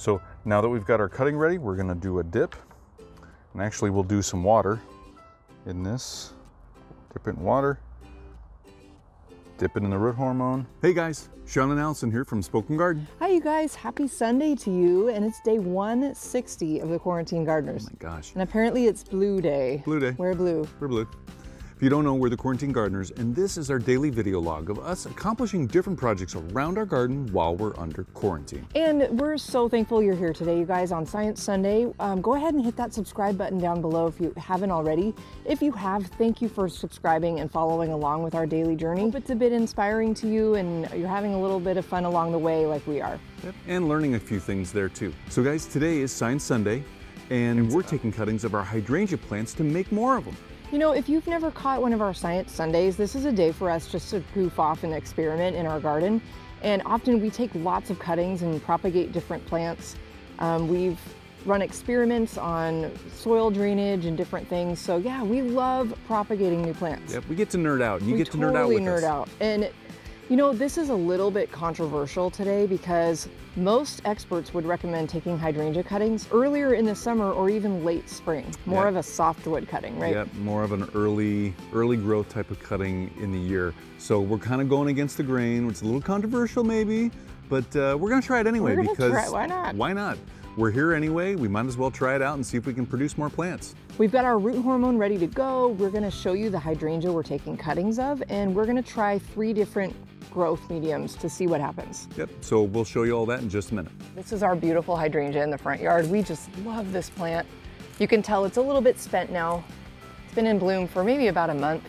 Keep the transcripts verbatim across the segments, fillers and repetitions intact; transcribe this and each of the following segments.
So now that we've got our cutting ready, we're gonna do a dip. And actually we'll do some water in this. Dip it in water, dip it in the root hormone. Hey guys, Sean and Allison here from Spoken Garden. Hi you guys, happy Sunday to you. And it's day one sixty of the Quarantine Gardeners. Oh my gosh. And apparently it's Blue Day. Blue Day. We're blue. We're blue. If you don't know, we're the Quarantine Gardeners, and this is our daily video log of us accomplishing different projects around our garden while we're under quarantine. And we're so thankful you're here today, you guys, on Science Sunday. Um, go ahead and hit that subscribe button down below if you haven't already. If you have, thank you for subscribing and following along with our daily journey. Hope it's a bit inspiring to you and you're having a little bit of fun along the way like we are. Yep. And learning a few things there too. So guys, today is Science Sunday, and we're taking cuttings of our hydrangea plants to make more of them. You know, if you've never caught one of our Science Sundays, this is a day for us just to goof off and experiment in our garden. And often we take lots of cuttings and propagate different plants. Um, we've run experiments on soil drainage and different things. So yeah, we love propagating new plants. Yep, we get to nerd out. You we get to totally nerd out with nerd us. Out. And you know, this is a little bit controversial today because most experts would recommend taking hydrangea cuttings earlier in the summer or even late spring. More yep. of a softwood cutting, right? Yep, more of an early early growth type of cutting in the year. So we're kind of going against the grain. It's a little controversial maybe, but uh, we're gonna try it anyway we're because try it. Why not? Why not? We're here anyway, we might as well try it out and see if we can produce more plants. We've got our root hormone ready to go. We're gonna show you the hydrangea we're taking cuttings of, and we're gonna try three different growth mediums to see what happens. Yep, so we'll show you all that in just a minute. This is our beautiful hydrangea in the front yard. We just love this plant. You can tell it's a little bit spent now. It's been in bloom for maybe about a month.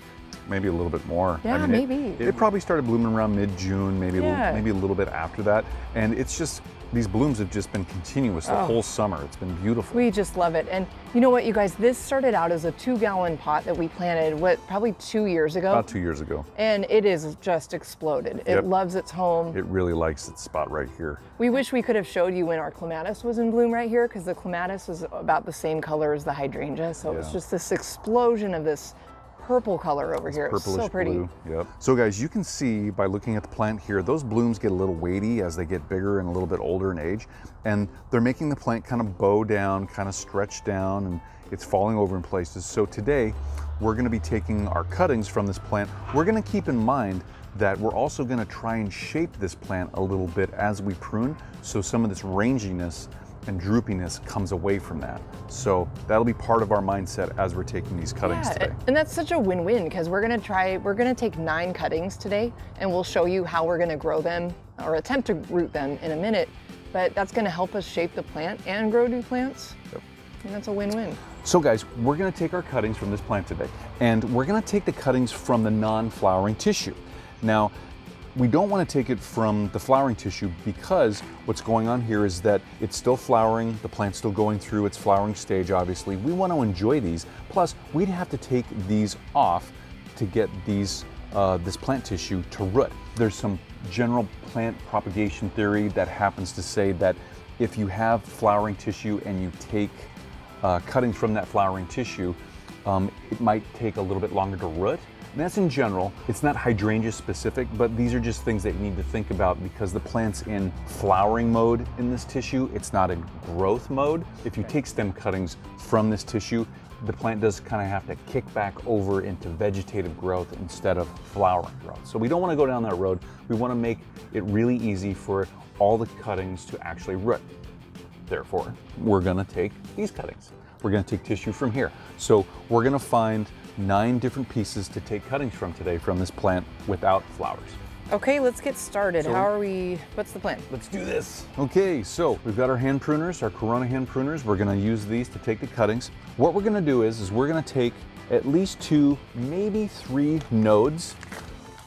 Maybe a little bit more. Yeah, I mean, maybe. It, it probably started blooming around mid-June, maybe, yeah. a little, maybe a little bit after that. And it's just, these blooms have just been continuous the oh. whole summer. It's been beautiful. We just love it. And you know what, you guys, this started out as a two gallon pot that we planted, what, probably two years ago? About two years ago. And it is just exploded. Yep. It loves its home. It really likes its spot right here. We wish we could have showed you when our clematis was in bloom right here, because the clematis was about the same color as the hydrangea. So yeah. it was just this explosion of this purple color over it's here. It's so pretty. Blue. Yep. So guys, you can see by looking at the plant here, those blooms get a little weighty as they get bigger and a little bit older in age. And they're making the plant kind of bow down, kind of stretch down, and it's falling over in places. So today, we're gonna be taking our cuttings from this plant. We're gonna keep in mind that we're also gonna try and shape this plant a little bit as we prune. So some of this ranginess and droopiness comes away from that. So that'll be part of our mindset as we're taking these cuttings yeah, today. And that's such a win-win, because we're gonna try, we're gonna take nine cuttings today, and we'll show you how we're gonna grow them or attempt to root them in a minute. But that's gonna help us shape the plant and grow new plants. Yep. And that's a win-win. So guys, we're gonna take our cuttings from this plant today, and we're gonna take the cuttings from the non-flowering tissue. Now, we don't want to take it from the flowering tissue, because what's going on here is that it's still flowering, the plant's still going through its flowering stage, obviously. We want to enjoy these. Plus, we'd have to take these off to get these uh, this plant tissue to root. There's some general plant propagation theory that happens to say that if you have flowering tissue and you take uh, cuttings from that flowering tissue, um, it might take a little bit longer to root. And that's in general. It's not hydrangea specific, but these are just things that you need to think about, because the plant's in flowering mode in this tissue. It's not in growth mode. If you take stem cuttings from this tissue, the plant does kind of have to kick back over into vegetative growth instead of flowering growth. So we don't want to go down that road. We want to make it really easy for all the cuttings to actually root. Therefore, we're going to take these cuttings. We're going to take tissue from here. So we're going to find nine different pieces to take cuttings from today from this plant without flowers. Okay, let's get started. So, how are we, what's the plan? Let's do this. Okay, so we've got our hand pruners, our Corona hand pruners. We're gonna use these to take the cuttings. What we're gonna do is, is we're gonna take at least two, maybe three nodes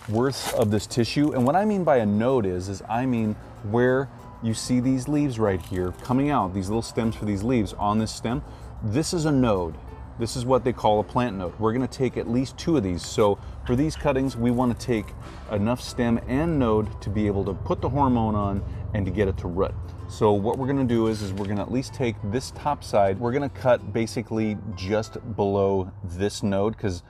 worth of this tissue. And what I mean by a node is, is I mean where you see these leaves right here coming out, these little stems for these leaves on this stem. This is a node. This is what they call a plant node. We're gonna take at least two of these. So for these cuttings, we wanna take enough stem and node to be able to put the hormone on and to get it to root. So what we're gonna do is, is we're gonna at least take this top side. We're gonna cut basically just below this node, because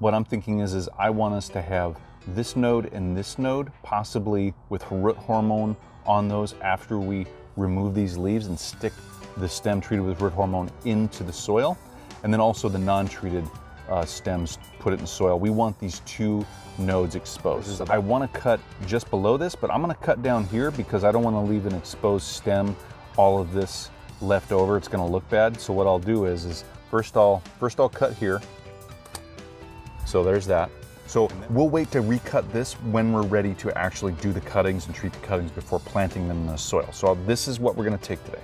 what I'm thinking is, is I want us to have this node and this node, possibly with root hormone on those after we remove these leaves and stick the stem treated with root hormone into the soil, and then also the non-treated uh, stems, put it in soil. We want these two nodes exposed. I want to cut just below this, but I'm going to cut down here because I don't want to leave an exposed stem, all of this left over. It's going to look bad. So what I'll do is, is first I'll, first I'll cut here. So there's that. So we'll wait to recut this when we're ready to actually do the cuttings and treat the cuttings before planting them in the soil. So this is what we're going to take today.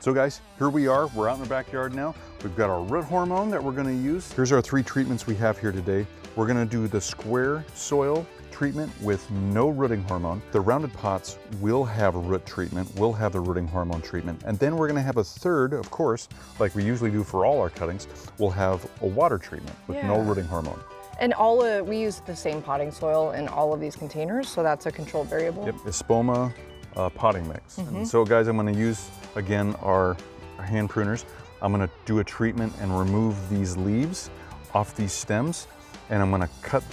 So guys, here we are, we're out in the backyard now. We've got our root hormone that we're gonna use. Here's our three treatments we have here today. We're gonna do the square soil treatment with no rooting hormone. The rounded pots will have a root treatment, will have the rooting hormone treatment. And then we're gonna have a third, of course, like we usually do for all our cuttings, we'll have a water treatment with yeah. no rooting hormone. And all of, we use the same potting soil in all of these containers, so that's a controlled variable. Yep, Espoma uh, potting mix. Mm-hmm. And so guys, I'm gonna use again, our, our hand pruners. I'm gonna do a treatment and remove these leaves off these stems, and I'm gonna cut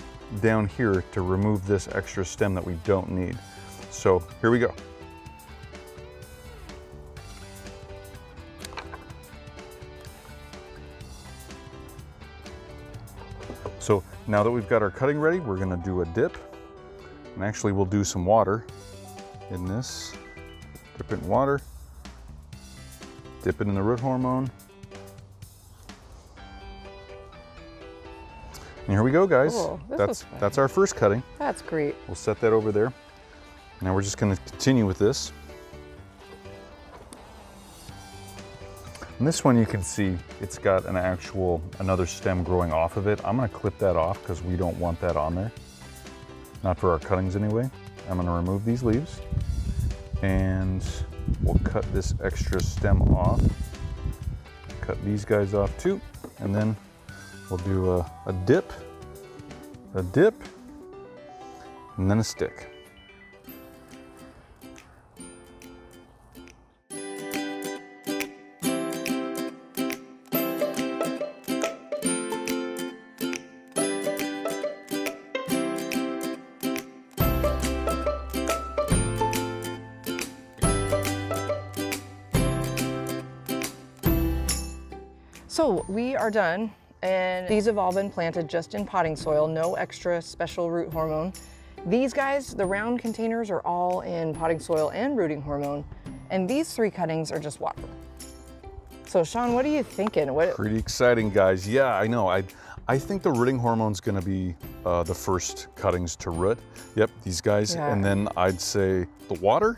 down here to remove this extra stem that we don't need. So here we go. So now that we've got our cutting ready, we're gonna do a dip, and actually we'll do some water in this, dip it in water. Dip it in the root hormone. And here we go, guys. Cool. That's, that's our first cutting. That's great. We'll set that over there. Now we're just gonna continue with this. And this one you can see, it's got an actual, another stem growing off of it. I'm gonna clip that off because we don't want that on there. Not for our cuttings anyway. I'm gonna remove these leaves and we'll cut this extra stem off, cut these guys off too, and then we'll do a, a dip, a dip, and then a stick. So we are done, and these have all been planted just in potting soil, no extra special root hormone. These guys, the round containers, are all in potting soil and rooting hormone, and these three cuttings are just water. So Sean, what are you thinking? What Pretty exciting, guys. Yeah, I know. I, I think the rooting hormone's gonna be uh, the first cuttings to root. Yep, these guys, yeah. And then I'd say the water,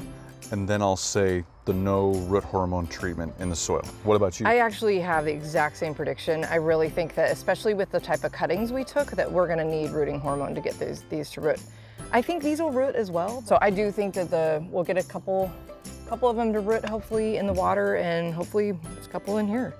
and then I'll say the no root hormone treatment in the soil. What about you? I actually have the exact same prediction. I really think that, especially with the type of cuttings we took, that we're gonna need rooting hormone to get these, these to root. I think these will root as well. So I do think that the we'll get a couple, couple of them to root, hopefully in the water, and hopefully there's a couple in here.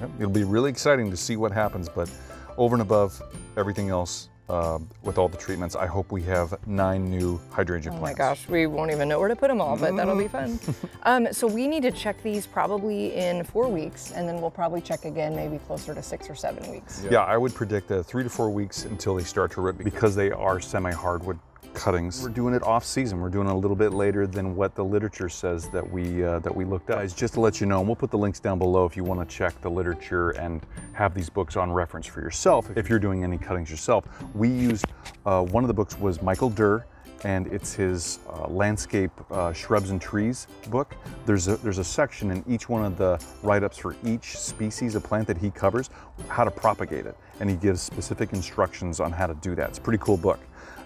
Yep, it'll be really exciting to see what happens, but over and above everything else, Uh, with all the treatments, I hope we have nine new hydrangea plants. Oh my gosh, we won't even know where to put them all, but that'll be fun. Um, so we need to check these probably in four weeks, and then we'll probably check again maybe closer to six or seven weeks. Yeah, yeah, I would predict that three to four weeks until they start to root because they are semi-hardwood cuttings. We're doing it off season. We're doing it a little bit later than what the literature says that we uh, that we looked at. Guys, just to let you know, and we'll put the links down below if you want to check the literature and have these books on reference for yourself. If you're doing any cuttings yourself, we used uh, one of the books was Michael Durr, and it's his uh, landscape uh, shrubs and trees book. There's a, there's a section in each one of the write-ups for each species of plant that he covers, how to propagate it. And he gives specific instructions on how to do that. It's a pretty cool book.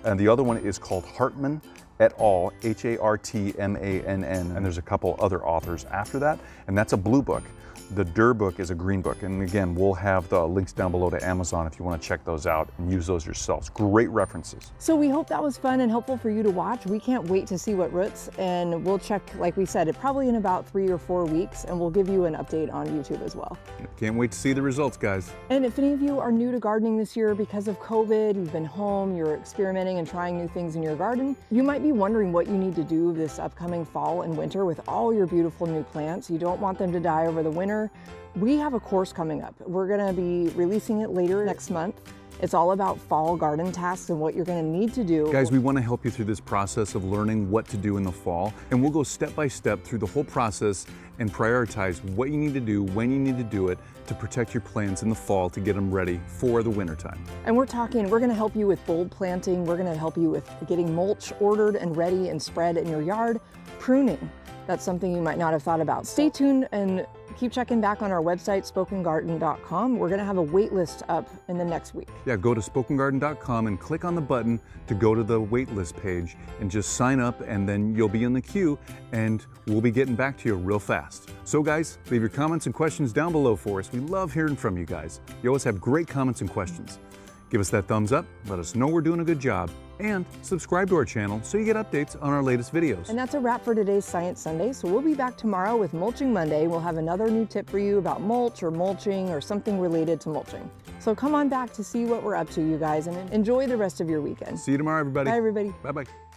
And the other one is called Hartman et al, H A R T M A N N, and there's a couple other authors after that, and that's a blue book. The Durr book is a green book. And again, we'll have the links down below to Amazon if you want to check those out and use those yourselves. Great references. So we hope that was fun and helpful for you to watch. We can't wait to see what roots, and we'll check, like we said, it probably in about three or four weeks, and we'll give you an update on YouTube as well. Can't wait to see the results, guys. And if any of you are new to gardening this year because of COVID, you've been home, you're experimenting and trying new things in your garden, you might be wondering what you need to do this upcoming fall and winter with all your beautiful new plants. You don't want them to die over the winter. We have a course coming up. We're gonna be releasing it later next month. It's all about fall garden tasks and what you're gonna need to do. Guys, we wanna help you through this process of learning what to do in the fall, and we'll go step by step through the whole process and prioritize what you need to do, when you need to do it, to protect your plants in the fall to get them ready for the wintertime. And we're talking, we're gonna help you with bulb planting, we're gonna help you with getting mulch ordered and ready and spread in your yard, pruning. That's something you might not have thought about. Stay tuned and keep checking back on our website, Spoken Garden dot com. We're gonna have a wait list up in the next week. Yeah, go to Spoken Garden dot com and click on the button to go to the wait list page and just sign up, and then you'll be in the queue and we'll be getting back to you real fast. So guys, leave your comments and questions down below for us. We love hearing from you guys. You always have great comments and questions. Give us that thumbs up, let us know we're doing a good job, and subscribe to our channel so you get updates on our latest videos. And that's a wrap for today's Science Sunday. So we'll be back tomorrow with Mulching Monday. We'll have another new tip for you about mulch or mulching or something related to mulching. So come on back to see what we're up to, you guys, and enjoy the rest of your weekend. See you tomorrow, everybody. Bye, everybody. Bye-bye.